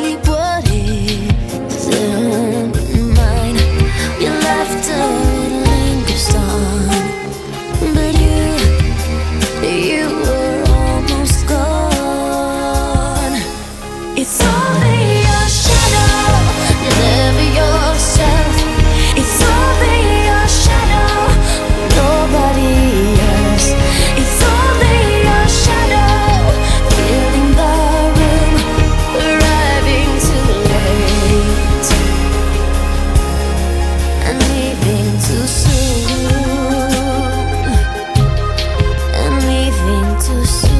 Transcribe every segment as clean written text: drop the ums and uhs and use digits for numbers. keep what is in mind. Your laughter lingers on, but you were almost gone. It's only your shadow, never yourself. It's only your shadow, nobody else. It's only your shadow, filling the room, arriving too late and leaving too soon, and leaving too soon.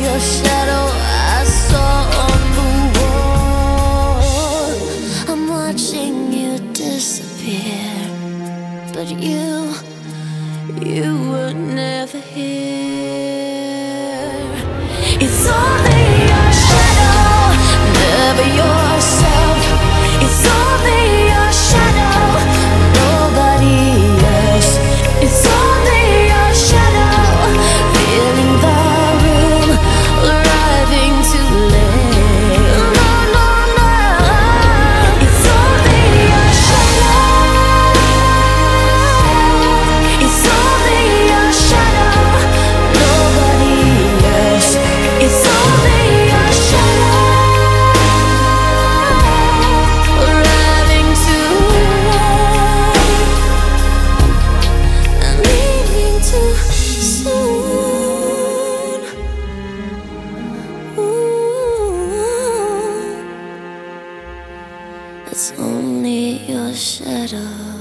Your shadow I saw on the wall. I'm watching you disappear, but you were never here. It's only your shadow, never yourself. It's only your shadow, nobody else. It's only your shadow, feeling the it's only your shadow.